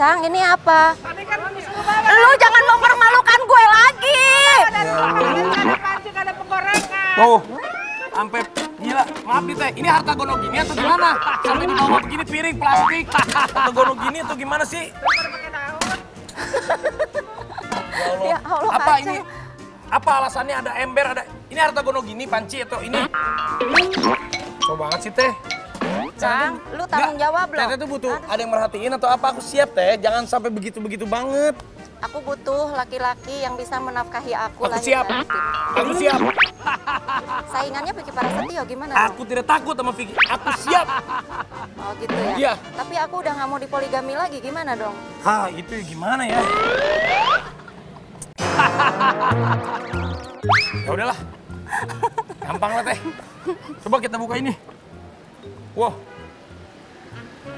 Cang, ini apa? Lu jangan mempermalukan gue lagi. Oh, sampai gila. Maaf nih Teh, ini harta gono gini atau gimana? Sampai dibawa begini piring plastik. Harta gono gini atau gimana sih? Ya Allah, apa ini? Apa alasannya ada ember, ada... Ini harta gono gini, panci atau ini? Coba banget sih Teh. Cang, lu tanggung jawab loh. Teh tuh butuh ada yang merhatiin atau apa? Aku siap Teh, jangan sampai begitu-begitu banget. Aku butuh laki-laki yang bisa menafkahi aku. Aku siap. Aku siap. Saingannya Vicky Prasetyo gimana? Aku tidak takut sama Vicky. Aku siap. Oh gitu ya? Iya. Tapi aku udah gak mau dipoligami lagi, gimana dong? Hah, itu gimana ya? Ya udahlah. Gampang lah Teh. Coba kita buka ini. Wow.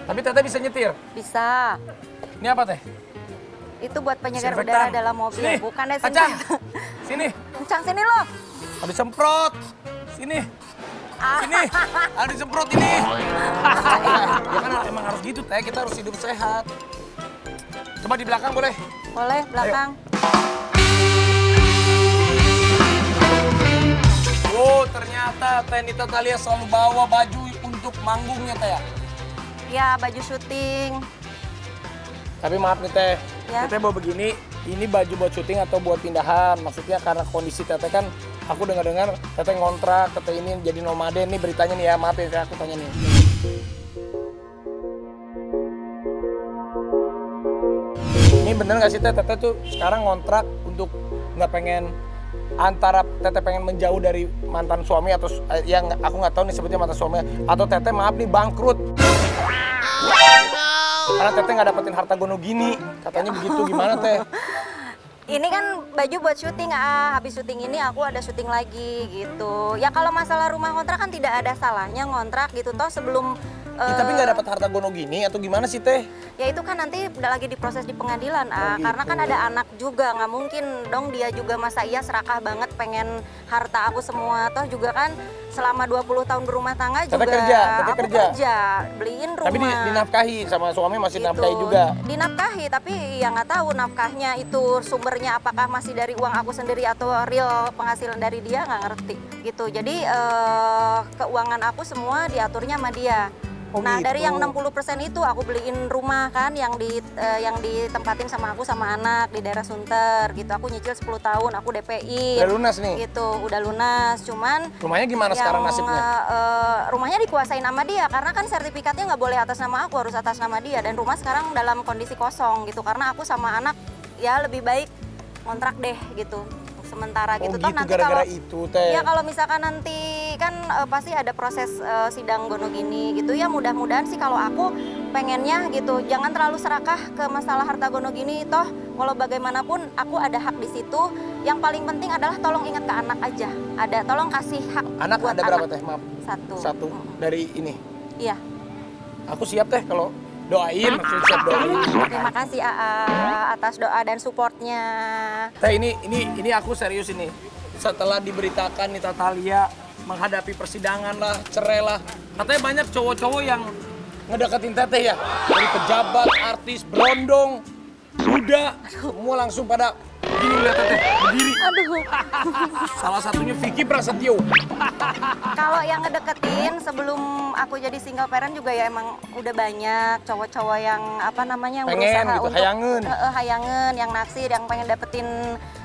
Tapi Teteh bisa nyetir? Bisa. Ini apa Teh? Itu buat penyegar udara dalam mobil. Sini. Bukan ya, Cang. Sini. Cang, sini lo. Aduh semprot. Sini. Sini. Aduh semprot ini. Ya kan emang harus gitu Teh, kita harus hidup sehat. Coba di belakang boleh? Boleh, belakang. Ayo. Oh, ternyata Tenita Thalia selalu bawa baju untuk manggungnya, Teh. Ya, baju syuting. Tapi maaf nih, Teh. Ya? Teh bawa begini, ini baju buat syuting atau buat pindahan? Maksudnya karena kondisi Teteh kan, aku dengar-dengar Teteh ngontrak, Teteh ini jadi nomaden. Nih beritanya nih ya, maaf ya, Teh, aku tanya nih. Ini bener gak sih, Teh? Teteh tuh sekarang ngontrak untuk nggak pengen... Antara Teteh pengen menjauh dari mantan suami atau yang aku nggak tahu nih sebetulnya mantan suami atau Teteh maaf nih bangkrut. Karena Teteh nggak dapetin harta gono gini, katanya begitu, gimana Teh? Ini kan baju buat syuting, habis syuting ini aku ada syuting lagi gitu. Ya kalau masalah rumah kontrak kan tidak ada salahnya ngontrak gitu toh sebelum. Ya, tapi nggak dapat harta gono gini atau gimana sih Teh? Ya itu kan nanti lagi diproses di pengadilan, gitu. Karena kan ada anak juga, nggak mungkin dong dia juga masa iya serakah banget pengen harta aku semua. Toh juga kan selama 20 tahun berumah tangga juga kerja, beliin rumah. Tapi dinafkahi sama suami masih gitu. Nafkahi juga? Dinafkahi, tapi ya nggak tahu nafkahnya itu sumbernya apakah masih dari uang aku sendiri atau real penghasilan dari dia, nggak ngerti gitu. Jadi keuangan aku semua diaturnya sama dia. Oh, nah gitu. Dari yang 60% itu aku beliin rumah kan yang ditempatin sama aku sama anak di daerah Sunter gitu. Aku nyicil 10 tahun, aku DPI. Udah lunas nih? Gitu, udah lunas. Cuman rumahnya gimana sekarang nasibnya? Rumahnya dikuasain sama dia karena kan sertifikatnya nggak boleh atas nama aku, harus atas nama dia. Dan rumah sekarang dalam kondisi kosong gitu karena aku sama anak ya lebih baik ngontrak deh gitu. Sementara gitu, toh nanti gara-gara itu Teh. Ya kalau misalkan nanti kan pasti ada proses sidang gono gini gitu ya, mudah-mudahan sih kalau aku pengennya gitu jangan terlalu serakah ke masalah harta gono gini toh kalau bagaimanapun aku ada hak di situ. Yang paling penting adalah tolong ingat ke anak aja. Ada tolong kasih hak. Anak buat ada berapa anak. Teh? Maaf. Satu. Dari ini. Iya. Aku siap Teh kalau doain, maksudnya siap doain. Terima kasih atas doa dan supportnya. Teh ini aku serius ini. Setelah diberitakan Nita Thalia menghadapi persidangan lah, cerai lah. Katanya banyak cowok-cowok yang ngedeketin Teteh ya. Dari pejabat, artis, berondong, muda, semua langsung pada gini lihat Teteh, berdiri. Aduh. Salah satunya Vicky Prasetyo. Kalau yang ngedeketin sebelum aku jadi single parent juga ya emang udah banyak cowok-cowok yang apa namanya yang pengen, berusaha gitu, untuk hayangen, yang naksir, yang pengen dapetin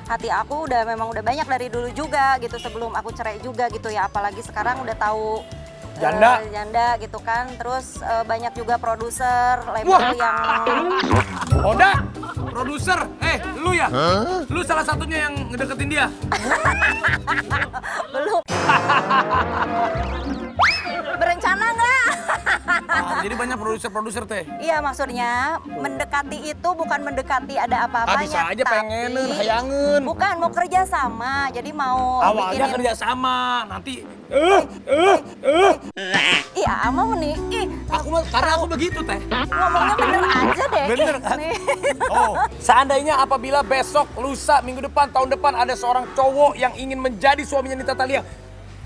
hati aku udah memang udah banyak dari dulu juga gitu sebelum aku cerai juga gitu ya, apalagi sekarang udah tahu janda gitu kan. Terus banyak juga produser label yang Oda, produser, lu ya? Huh? Lu salah satunya yang ngedeketin dia? Belum. Berencana nggak? Jadi banyak produser-produser Teh? Iya, maksudnya mendekati itu bukan mendekati ada apa-apanya. Bisa aja pengenin, hayangen. Bukan, mau kerja sama, jadi mau awalnya bikinin... kerja sama, nanti... Iya, mau nih. Karena aku begitu Teh. Ngomongnya bener aja deh. Bener kan? Nih. Oh, seandainya apabila besok, lusa, minggu depan, tahun depan ada seorang cowok yang ingin menjadi suaminya Nita Thalia,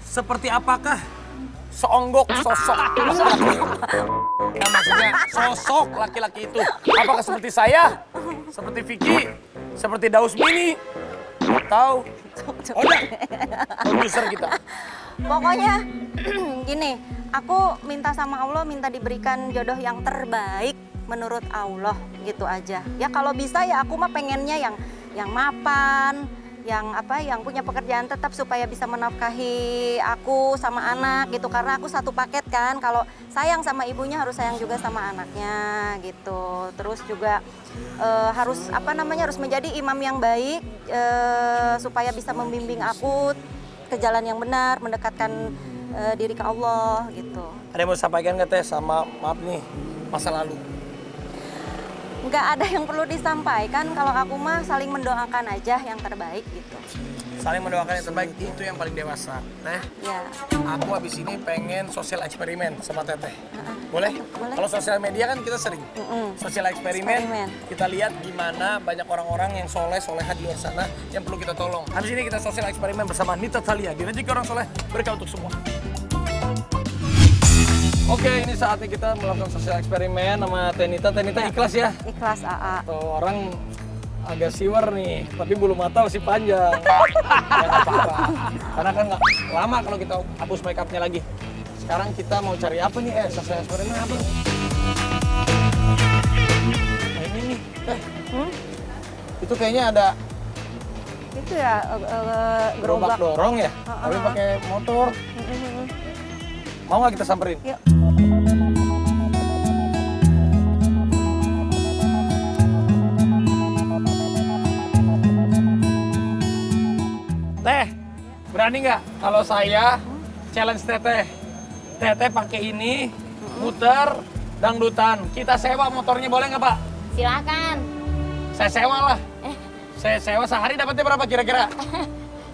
seperti apakah seonggok sosok? Nah, maksudnya sosok laki-laki itu. Apakah seperti saya? Seperti Vicky? Seperti Daus Mini? Atau Oda? Produser kita. Pokoknya gini, aku minta sama Allah, minta diberikan jodoh yang terbaik menurut Allah gitu aja. Ya kalau bisa ya aku mah pengennya yang mapan, yang punya pekerjaan tetap supaya bisa menafkahi aku sama anak gitu, karena aku satu paket kan, kalau sayang sama ibunya harus sayang juga sama anaknya gitu. Terus juga harus harus menjadi imam yang baik supaya bisa membimbing aku ke jalan yang benar, mendekatkan diri ke Allah gitu. Ada yang mau sampaikan nggak Teh sama, maaf nih, masa lalu? Nggak ada yang perlu disampaikan, kalau aku mah saling mendoakan aja yang terbaik gitu. Saling mendoakan yang terbaik, itu yang paling dewasa. Nah, ya. Aku habis ini pengen sosial eksperimen sama Teteh. Boleh? Boleh. Kalau sosial media kan kita sering. Sosial eksperimen, kita lihat gimana banyak orang-orang yang soleh-soleha di luar sana yang perlu kita tolong. Habis ini kita sosial eksperimen bersama Nita Thalia. Direjeki orang soleh, berkah untuk semua. Oke, ini saatnya kita melakukan sosial eksperimen sama Tenita. Tenita ikhlas ya? Ikhlas, AA. Tuh, orang agak siwer nih, tapi bulu mata masih panjang. Ya nggak apa-apa, karena kan nggak lama kalau kita hapus makeupnya lagi. Sekarang kita mau cari apa nih, sosial eksperimen apa? Nah, ini nih, itu kayaknya ada... Itu ya, gerobak dorong ya? Tapi pakai motor. Mau nggak kita samperin? Yuk. Teh, berani nggak kalau saya challenge Teteh? Teteh pakai ini, muter, dangdutan. Kita sewa motornya, boleh nggak Pak? Silakan. Saya sewa lah. Saya sewa sehari dapatnya berapa kira-kira?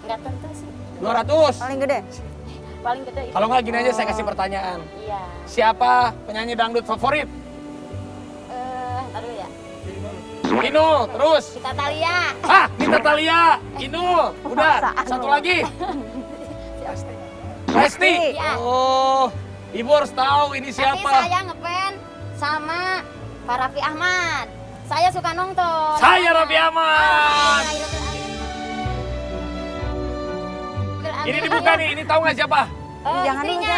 Nggak tentu sih. 200? Paling gede? Paling gede itu. Kalau nggak gini aja, saya kasih pertanyaan. Iya. Siapa penyanyi dangdut favorit? Taruh ya. Inul, terus. Nita Thalia. Ah, Nita Thalia. Inul, udah. Satu lagi. Pasti. Ya. Oh, Ibu harus tahu ini siapa. Tapi saya ngefans sama Pak Raffi Ahmad. Saya suka nonton. Saya Raffi Ahmad. Ini dibuka nih, ini tahu nggak siapa? Jangan istrinya.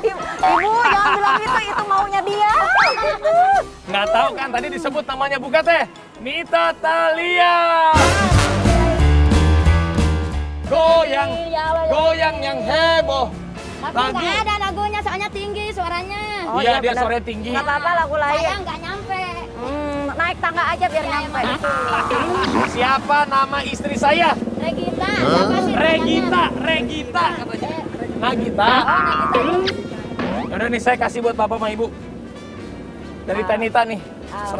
Ibu, jangan bilang itu maunya dia. Nggak tahu kan, tadi disebut namanya, buka Teh. Nita Thalia. Goyang, goyang yang heboh. Tapi nggak ada lagunya, soalnya tinggi suaranya. Oh, iya, dia suaranya tinggi. Nggak apa-apa lagu lain. Saya nggak nyampe. Naik tangga aja biar nyampe. Siapa nama istri saya? Regita. Regita, Regita katanya. Nagita. Udah nih, saya kasih buat Bapak sama Ibu. Dari Tenita nih. 100,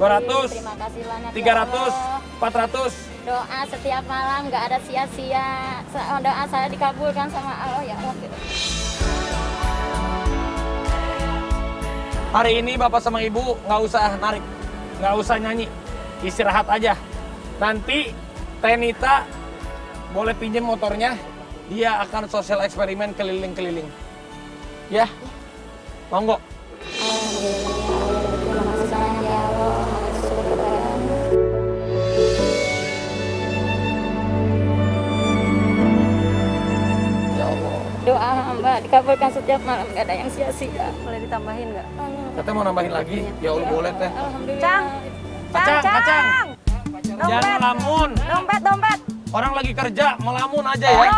200, 300, 400. Doa setiap malam nggak ada sia-sia. Doa saya dikabulkan sama Allah ya Allah. Hari ini Bapak sama Ibu nggak usah narik, nggak usah nyanyi, istirahat aja. Nanti Tenita boleh pinjam motornya, dia akan sosial eksperimen keliling-keliling. Ya, mau nggak? Doa hamba dikabulkan setiap malam, nggak ada yang sia-sia. Boleh ditambahin nggak? Teteh mau nambahin lagi? Ya Allah boleh Teh. Cang, kacang. Jangan lamun. Dompet. Orang lagi kerja, melamun aja ya.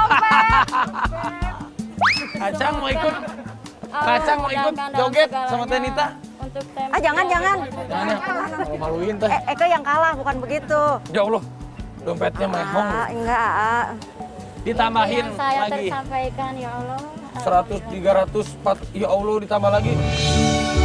Kacang mau ikut. Kacang mau ikut joget sama Tenita. Jangan. Jangan. Maluin Teh. Eka yang kalah, bukan begitu. Ya Allah, dompetnya mehong. Enggak. Ditambahin lagi. Saya tersampaikan ya Allah. 100, 300, 4, ya Allah ditambah lagi.